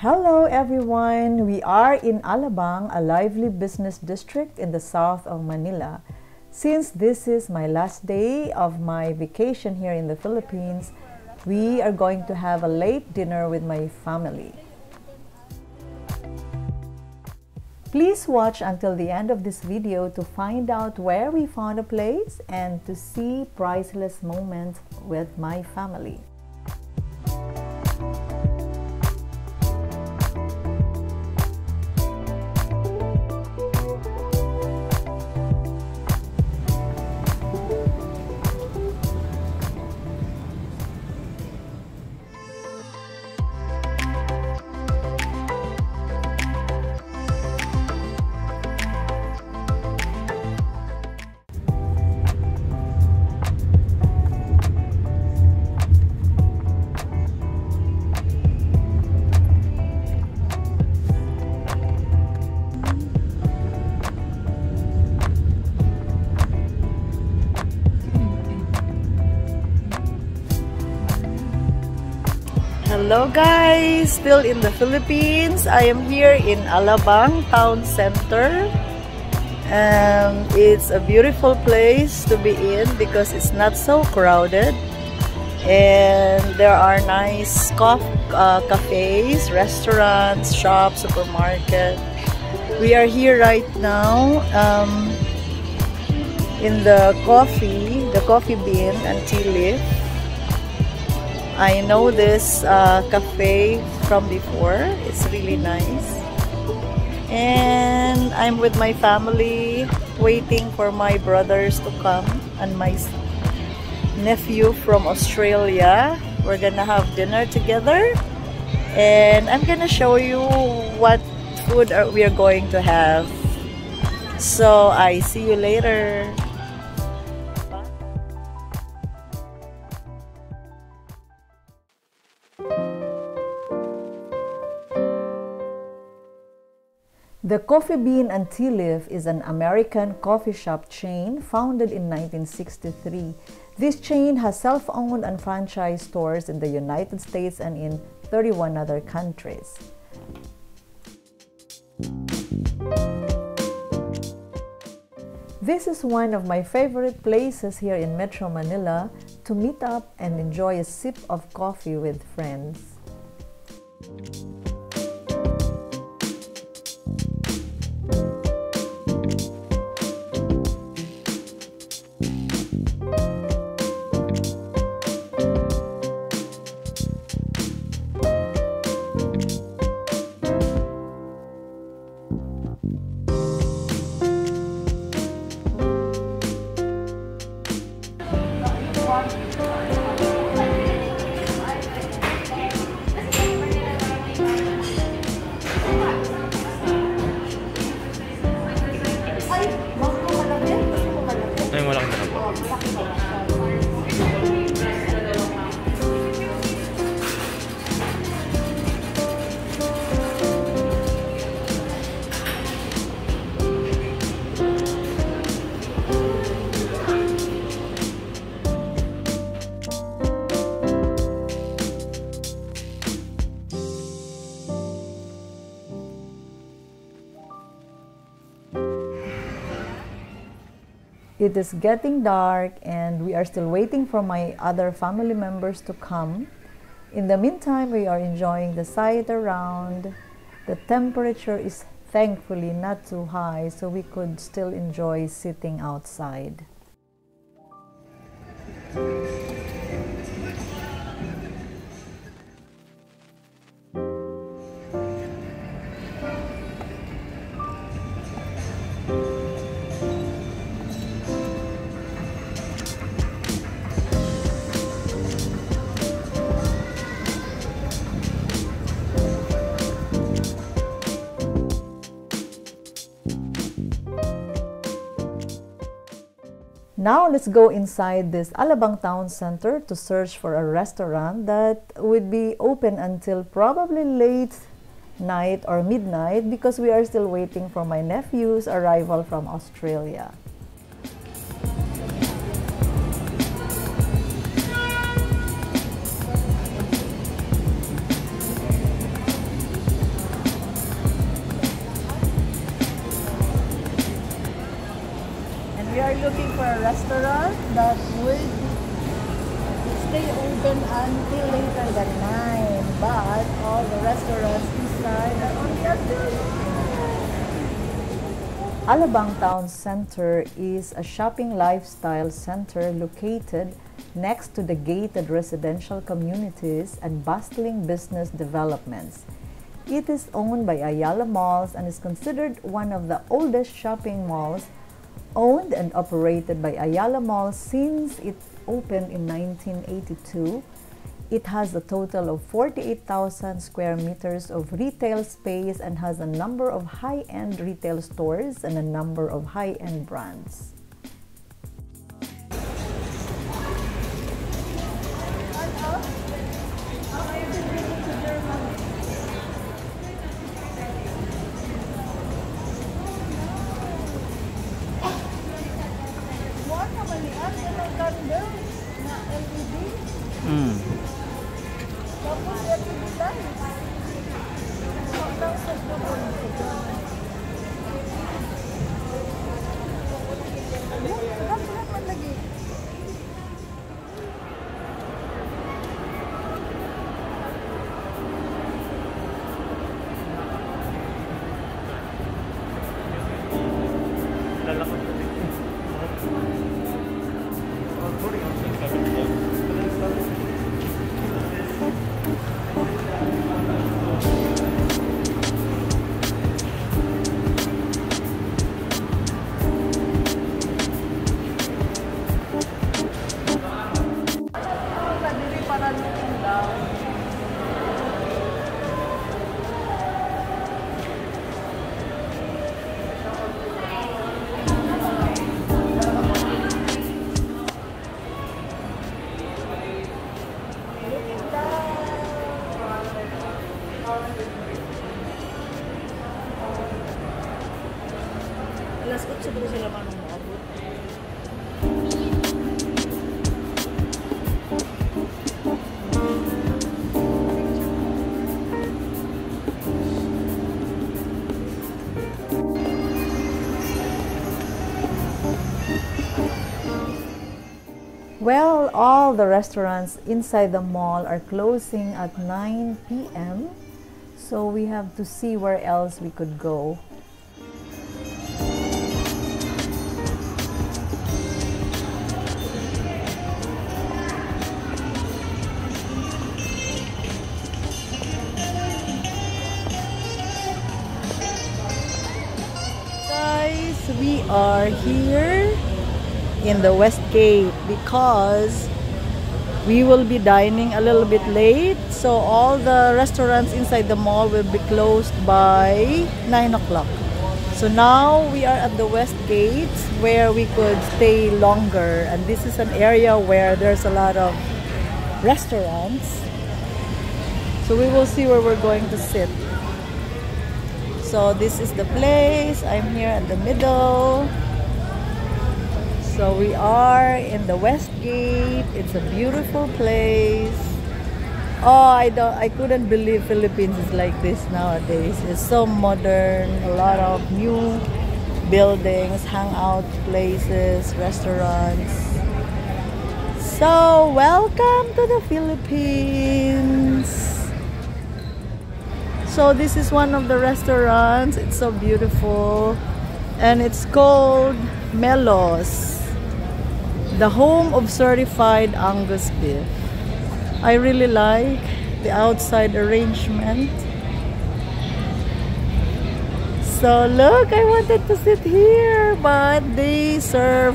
Hello everyone! We are in Alabang, a lively business district in the south of Manila. Since this is my last day of my vacation here in the Philippines, we are going to have a late dinner with my family. Please watch until the end of this video to find out where we found a place and to see priceless moments with my family. Hello guys! Still in the Philippines. I am here in Alabang Town Center. It's a beautiful place to be in because it's not so crowded. And there are nice cafes, restaurants, shops, supermarket. We are here right now in the coffee bean and tea leaf. I know this cafe from before. It's really nice. And I'm with my family waiting for my brothers to come and my nephew from Australia. We're gonna have dinner together and I'm gonna show you what food we are going to have. So I see you later. The Coffee Bean and Tea Leaf is an American coffee shop chain founded in 1963. This chain has self-owned and franchise stores in the United States and in 31 other countries. This is one of my favorite places here in Metro Manila to meet up and enjoy a sip of coffee with friends. It is getting dark and we are still waiting for my other family members to come. In the meantime, we are enjoying the sight around. The temperature is thankfully not too high, so we could still enjoy sitting outside. Now let's go inside this Alabang Town Center to search for a restaurant that would be open until probably late night or midnight because we are still waiting for my nephew's arrival from Australia. restaurant that would stay open until later than 9, but all the restaurants inside are only after. Alabang Town Center is a shopping lifestyle center located next to the gated residential communities and bustling business developments. It is owned by Ayala Malls and is considered one of the oldest shopping malls, owned and operated by Ayala Malls since it opened in 1982. It has a total of 48,000 square meters of retail space and has a number of high-end retail stores and a number of high-end brands. Well, all the restaurants inside the mall are closing at 9 p.m. so we have to see where else we could go. Guys, we are here in the Westgate because we will be dining a little bit late, so all the restaurants inside the mall will be closed by 9 o'clock. So now we are at the Westgate where we could stay longer, and this is an area where there's a lot of restaurants, so we will see where we're going to sit. So this is the place. I'm here at the middle. So we are in the Westgate. It's a beautiful place. Oh, I couldn't believe Philippines is like this nowadays. It's so modern. A lot of new buildings, hangout places, restaurants. So welcome to the Philippines. So this is one of the restaurants. It's so beautiful, and it's called Melos, the home of certified Angus beef. I really like the outside arrangement. So look, I wanted to sit here, but they serve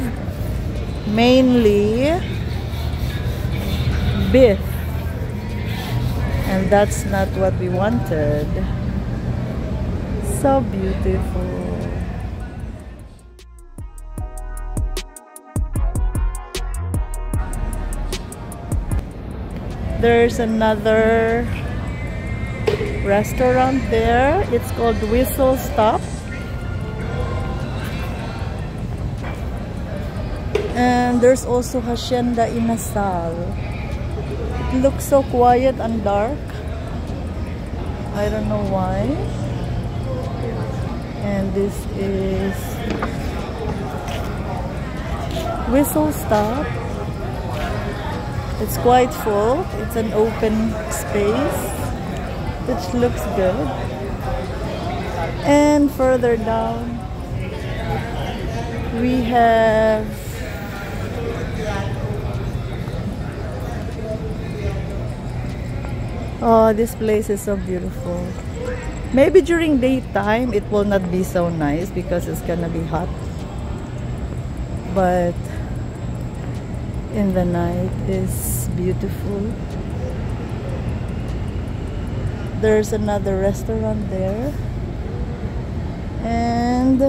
mainly beef, and that's not what we wanted. So beautiful. There's another restaurant there. It's called Whistle Stop. And there's also Hacienda Inasal. It looks so quiet and dark. I don't know why. And this is Whistle Stop. It's quite full. It's an open space, which looks good. And further down, we have oh, this place is so beautiful. Maybe during daytime it will not be so nice because it's gonna be hot. But in the night is beautiful. There's another restaurant there. And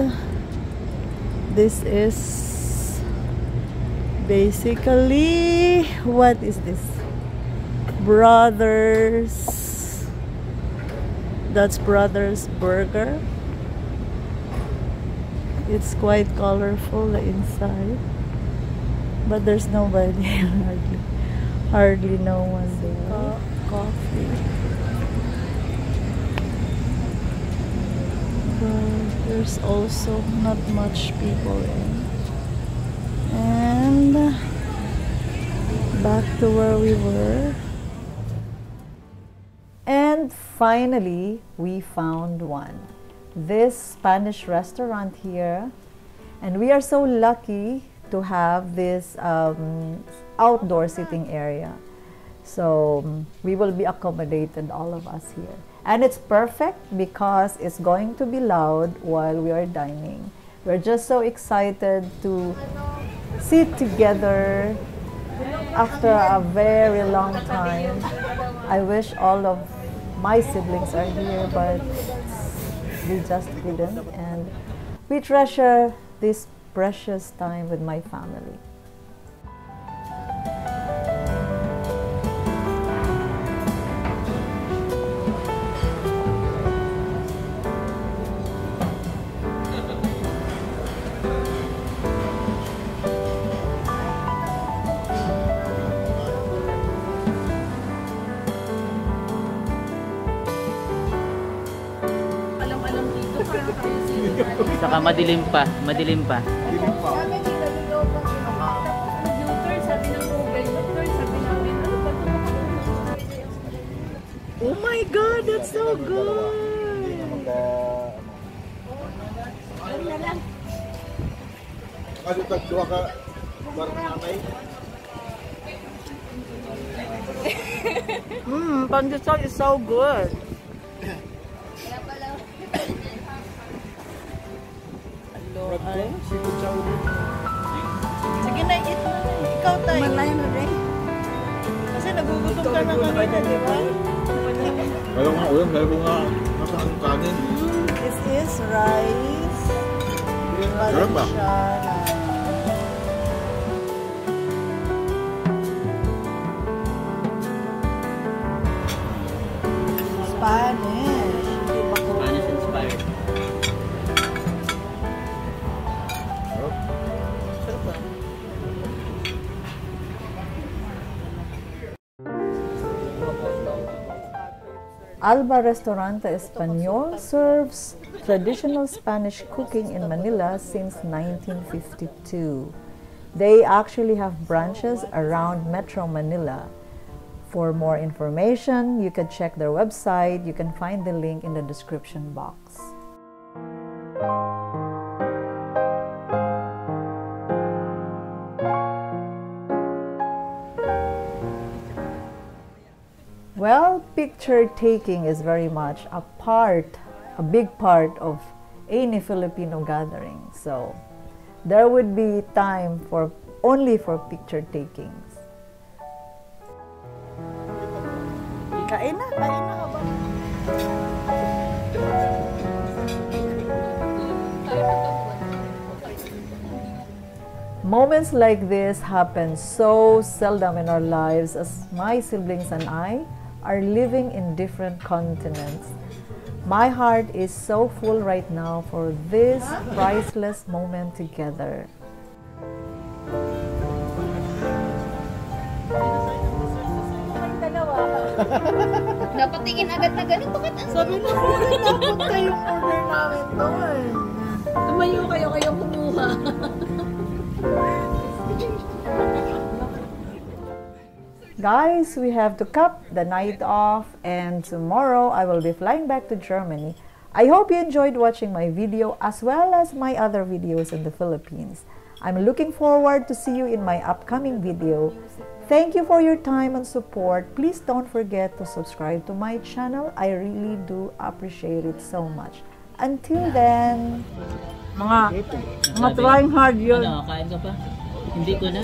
this is basically, what is this? Brothers. That's Brothers Burger. It's quite colorful the inside, but there's nobody. hardly no one there. Coffee. But there's also not much people in. And back to where we were. And finally, we found one. This Spanish restaurant here, and we are so lucky to have this outdoor sitting area, so we will be accommodated, all of us here. And it's perfect because it's going to be loud while we are dining. We're just so excited to sit together after a very long time. I wish all of my siblings are here, but we just couldn't, and we treasure this precious time with my family. Saka madilim pa, madilim pa. Oh my God, that's so good! Pandesal is so good. Ay, sige na, eat na. Ikaw tayo. Malay mo rin. Kasi nagugutom ka na kanina, di ba? Kaya nga, ulam, kaya mo nga masakang kanin. Is this rice? Sarap ba? Spanish. Alba Restaurante Español serves traditional Spanish cooking in Manila since 1952. They actually have branches around Metro Manila. For more information, you can check their website. You can find the link in the description box. Well, picture taking is very much a big part of any Filipino gathering. So there would be time only for picture takings. Kain na, kain na ba? Moments like this happen so seldom in our lives, as my siblings and I are living in different continents. My heart is so full right now for this priceless moment together. Napatingin agad na ganun, bakit ang sabi na puro kayong order namin doon. Tumayo kayo, kumuha. Guys, we have to cap the night off, and tomorrow I will be flying back to Germany. I hope you enjoyed watching my video as well as my other videos in the Philippines. I'm looking forward to see you in my upcoming video. Thank you for your time and support. Please don't forget to subscribe to my channel. I really do appreciate it so much. Until then, mga trying hard yun. Ano, kain ka pa? Hindi ko na.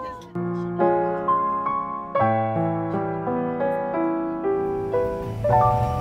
Just...